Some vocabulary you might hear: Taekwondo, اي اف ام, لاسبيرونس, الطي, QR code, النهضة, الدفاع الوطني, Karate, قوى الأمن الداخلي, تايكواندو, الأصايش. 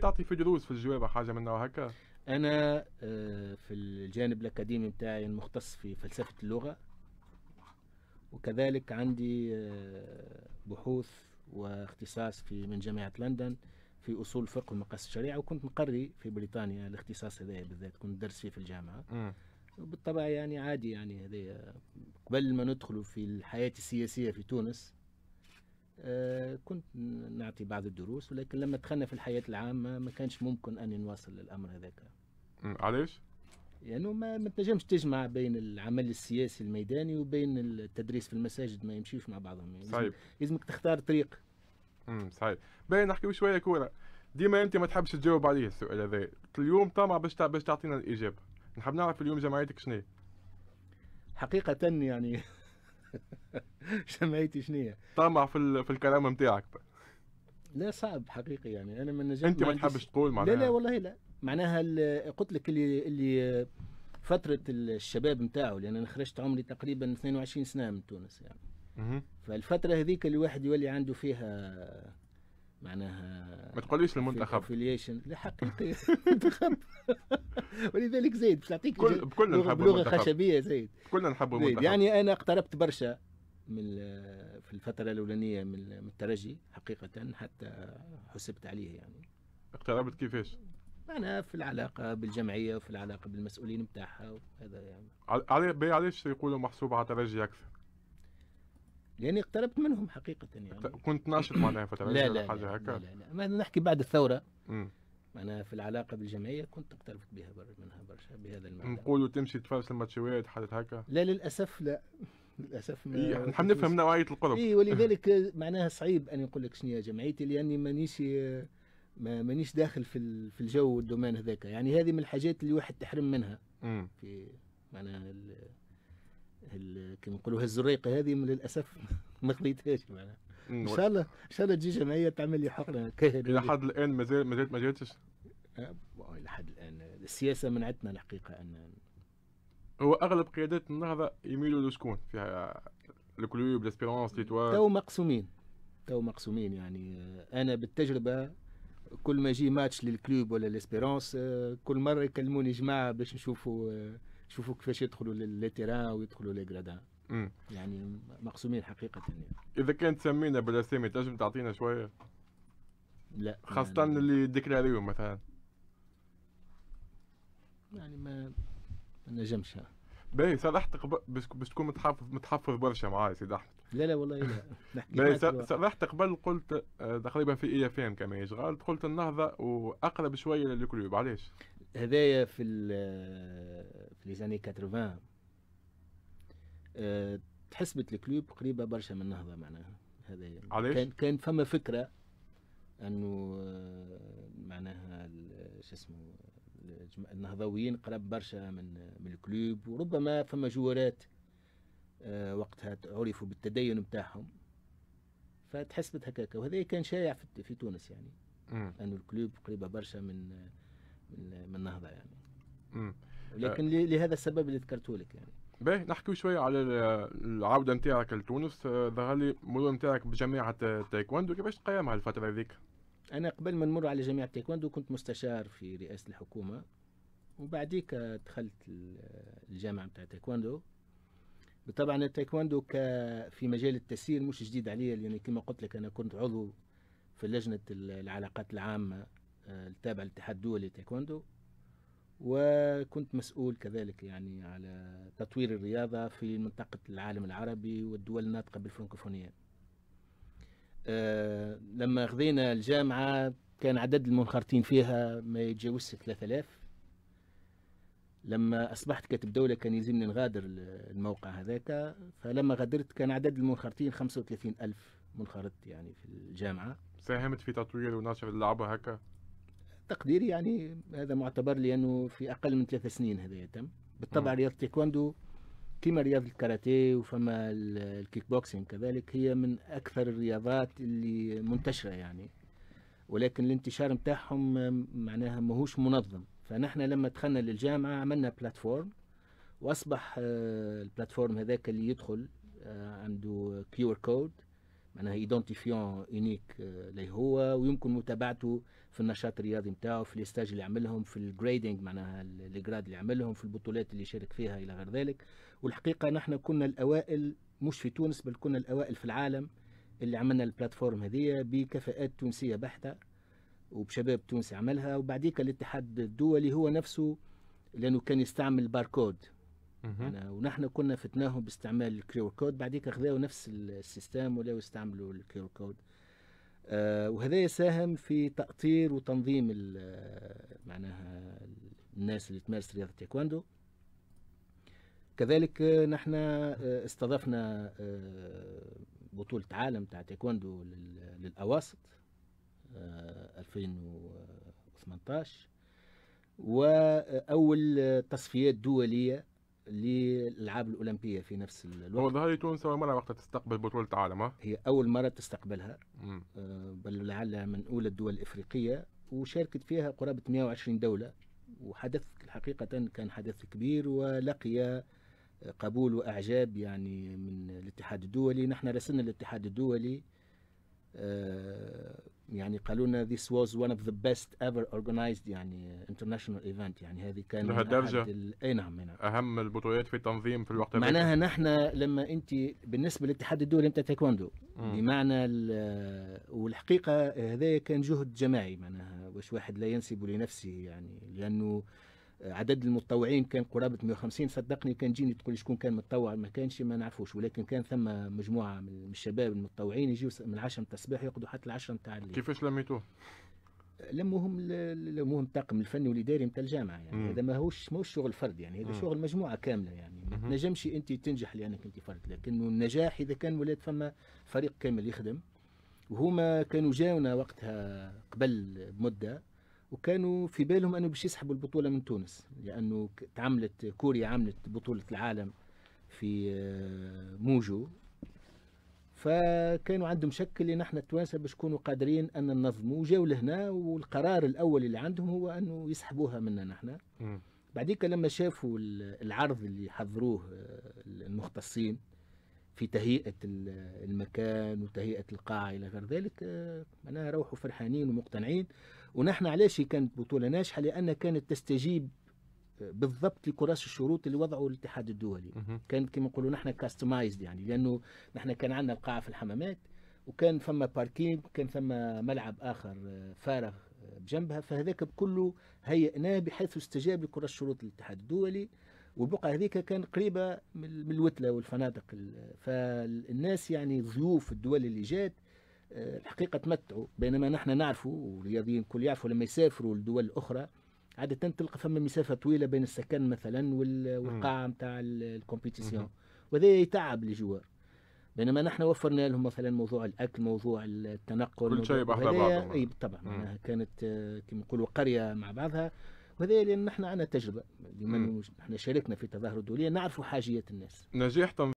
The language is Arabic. تعطي في دروس في الجوابه حاجه من نوع هكا؟ انا في الجانب الاكاديمي بتاعي مختص في فلسفه اللغه، وكذلك عندي بحوث واختصاص في من جامعه لندن في اصول الفقه ومقاس الشريعه، وكنت مقري في بريطانيا الاختصاص هذا بالذات كنت درس فيه في الجامعه. وبالطبع يعني عادي يعني هذا قبل ما ندخلوا في الحياه السياسيه في تونس كنت نعطي بعض الدروس، ولكن لما دخلنا في الحياه العامه ما كانش ممكن اني نواصل للامر هذاك. علاش؟ يعني ما تنجمش تجمع بين العمل السياسي الميداني وبين التدريس في المساجد، ما يمشيوش مع بعضهم يعني. صحيح. لازمك تختار طريق. صحيح. باين نحكيو شويه كوره، ديما انت ما تحبش تجاوب عليه السؤال هذا، اليوم طمع باش تعطينا الاجابه. نحب نعرف اليوم جمعيتك شنو؟ حقيقه يعني جمعيتي شنية؟ طمع في الكلام نتاعك. لا صعب حقيقي يعني انا ما نجمش. انت ما تحبش تقول معناها؟ لا والله لا، معناها قلت لك اللي فتره الشباب نتاعو، لان انا خرجت عمري تقريبا 22 سنه من تونس يعني. فالفتره هذيك اللي الواحد يولي عنده فيها معناها ما تقوليش المنتخب افيليشن، لا حقيقي منتخب ولذلك زيد باش نعطيك كلنا نحبوا لغه خشبيه زيد كلنا نحبوا المنتخب. يعني انا اقتربت برشا من في الفتره الاولانيه من الترجي حقيقه، حتى حسبت عليه يعني. اقتربت كيفاش؟ معناها في العلاقه بالجمعيه وفي العلاقه بالمسؤولين نتاعها وهذا يعني. علاش يقولوا محسوبه على الترجي اكثر؟ يعني اقتربت منهم حقيقة يعني. كنت ناشط معناها فترة لا لا حاجة هكا؟ لا لا ما نحكي بعد الثورة. معناها في العلاقة بالجمعية كنت اقتربت بها منها برشا بهذا المعنى. نقولوا تمشي تفرس الماتشوات حاجات هكا؟ لا للأسف لا، للأسف ما نحب نفهم نوعية القرب. إي ولذلك معناها صعيب أن نقول لك شنو هي جمعيتي، لأني مانيش داخل في الجو والدومان هذاك، يعني هذه من الحاجات اللي الواحد تحرم منها. في معناها كما نقولوا هالزريقه هذه للاسف ما خذيتهاش معناها. ان شاء الله تجي جمعيه تعمل لي حقنا كاهل. الى حد الان ما جاتش؟ الى حد الان السياسه منعتنا الحقيقه ان هو اغلب قيادات النهضه يميلوا لشكون؟ فيها الكلوب لاسبيرونس ليتوار تو مقسومين يعني. انا بالتجربه كل ما يجي ماتش للكلوب ولا لاسبيرونس كل مره يكلموني جماعه باش نشوفوا كيفاش يدخلوا للتيران ويدخلوا للجرادان. يعني مقسومين حقيقه يعني. اذا كانت سمينا بالاسامي تنجم تعطينا شويه؟ لا خاصه اللي ديكلاريو مثلا يعني ما نجمش. باهي صلحتك باش تكون متحفظ برشا معايا سيدي احمد. لا لا والله لا نحكي. باهي صلحت قبل قلت تقريبا في اي اف ام كما يشغل دخلت النهضه واقرب شويه للكلوب، علاش؟ هذايا في لي زاني 80 تحسبت الكلوب قريبه برشا من النهضه معناها هذايا. علاش؟ كان فما فكره انه معناها شو اسمه النهضويين قرب برشا من الكلوب، وربما فما جوارات وقتها عرفوا بالتدين نتاعهم فتحسبت هكاك، وهذا كان شائع في تونس يعني. انه الكلوب قريبه برشا من النهضه يعني. لكن لهذا السبب اللي ذكرته لك يعني. باهي نحكيو شويه على العوده نتاعك لتونس. ظهر لي المرور نتاعك بجامعه تايكوندو، كيفاش تقيمها الفتره هذيك؟ أنا قبل ما نمر على جامعة تايكوندو كنت مستشار في رئاسة الحكومة، وبعديك دخلت الجامعة بتاع تايكوندو. طبعا التايكوندو في مجال التسيير مش جديد عليا، لأن كما قلت لك أنا كنت عضو في لجنة العلاقات العامة التابعة للاتحاد الدولي لتايكوندو، وكنت مسؤول كذلك يعني على تطوير الرياضة في منطقة العالم العربي والدول الناطقة بالفرنكوفونية. لما خذينا الجامعة كان عدد المنخرطين فيها ما يتجاوزش 3000. لما أصبحت كاتب دولة كان يلزمني نغادر الموقع هذاك، فلما غادرت كان عدد المنخرطين 35000 منخرط يعني في الجامعة. ساهمت في تطوير ونشر اللعبة هكا؟ تقديري يعني هذا معتبر لأنه في أقل من 3 سنين هذا تم. بالطبع رياضة تايكوندو كما رياضة الكاراتيه وفما الكيك بوكسينج كذلك هي من أكثر الرياضات اللي منتشرة يعني، ولكن الانتشار متاعهم معناها ماهوش منظم. فنحن لما دخلنا للجامعة عملنا بلاتفورم، وأصبح البلاتفورم هذاك اللي يدخل عنده QR code معناها ايدونتيفيون يونيك ليه هو، ويمكن متابعته في النشاط الرياضي نتاعو، في الاستاج اللي عملهم، في الجريدنج معناها الجراد اللي عملهم، في البطولات اللي شارك فيها الى غير ذلك. والحقيقه نحن كنا الاوائل مش في تونس بل كنا الاوائل في العالم اللي عملنا البلاتفورم هذه بكفاءات تونسيه بحته وبشباب تونسي عملها. وبعديك الاتحاد الدولي هو نفسه لانه كان يستعمل باركود ونحن كنا فتناهم باستعمال الكيور كود، بعديك اخذوا نفس السيستم ولاو يستعملوا الكيور كود. وهذا يساهم في تأطير وتنظيم معناها الناس اللي تمارس رياضة التايكواندو. كذلك نحن استضفنا بطولة عالم تاع تايكواندو للأواسط 2018، وأول تصفيات دولية للألعاب الأولمبية في نفس الوقت. هو ظهر تونس أول مرة وقتها تستقبل بطولة عالم، هي أول مرة تستقبلها بل لعلها من أولى الدول الإفريقية، وشاركت فيها قرابة 120 دولة. وحدث حقيقة كان حدث كبير ولقي قبول وأعجاب يعني من الاتحاد الدولي. نحن رسلنا الاتحاد الدولي يعني قالوا لنا this was one of the best ever organized يعني international event، يعني هذه كان اي نعم اهم البطولات في التنظيم في الوقت معناها البيت. نحن لما انت بالنسبه للاتحاد الدولي انت تايكوندو بمعنى والحقيقه هذا كان جهد جماعي معناها واش واحد لا ينسب لنفسه يعني، لانه عدد المتطوعين كان قرابه 150. صدقني كان جيني تقول شكون كان متطوع ما كانش ما نعرفوش، ولكن كان ثم مجموعه من الشباب المتطوعين يجيو من 10 نتاع الصباح يقعدوا حتى ل 10 نتاع الليل. كيفاش لميتوه؟ لموهم الطاقم الفني والاداري نتاع الجامعه يعني. هذا ماهوش شغل فرد يعني، هذا شغل مجموعه كامله يعني. ما تنجمش انت تنجح لانك انت فرد، لكنه النجاح اذا كان ولات فما فريق كامل يخدم. وهما كانوا جاونا وقتها قبل مده وكانوا في بالهم انه باش يسحبوا البطوله من تونس، لانه تعملت كوريا عملت بطوله العالم في موجو، فكانوا عندهم شك اللي نحن التوانسه باش نكونوا قادرين ان ننظموا. وجاو لهنا والقرار الاول اللي عندهم هو انه يسحبوها منا نحن. بعديك لما شافوا العرض اللي حضروه المختصين في تهيئة المكان وتهيئة القاعة إلى غير ذلك، أنا روحوا فرحانين ومقتنعين. ونحن علاش كانت بطولة ناجحة؟ لأنها كانت تستجيب بالضبط لكراس الشروط اللي وضعه الاتحاد الدولي. كانت كما نقولوا نحن كاستمايزد يعني، لأنه نحن كان عندنا القاعة في الحمامات، وكان فما باركينج، كان فما ملعب آخر فارغ بجنبها، فهذاك بكله هيئناه بحيث استجاب لكراس الشروط الاتحاد الدولي. والبقعة هذيك كان قريبة من الوتلة والفنادق، فالناس يعني ضيوف الدول اللي جات الحقيقة تمتعوا. بينما نحن نعرفوا والرياضيين الكل يعرفوا لما يسافروا لدول أخرى عادة تلقى فما مسافة طويلة بين السكن مثلا والقاعة نتاع الكومبيتيسيون، وهذا يتعب الجوار. بينما نحن وفرنا لهم مثلا موضوع الأكل، موضوع التنقل، كل شيء بحذا بعضهم. أي طبعا كانت كما نقولوا قرية مع بعضها، وهذا لأن نحن عندنا تجربة، لمن نحن شاركنا في تظاهرة دولية نعرف حاجية الناس. نجاح